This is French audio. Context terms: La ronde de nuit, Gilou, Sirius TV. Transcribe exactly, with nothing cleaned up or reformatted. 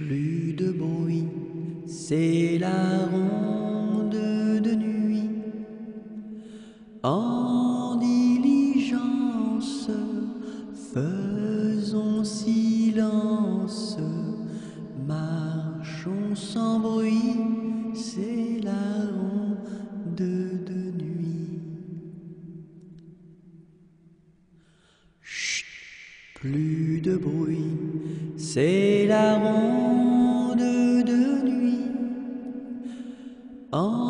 Plus de bruit, c'est la ronde de nuit. En diligence, faisons silence, marchons sans bruit, c'est la ronde de nuit. Chut, plus de bruit, c'est la ronde de nuit. En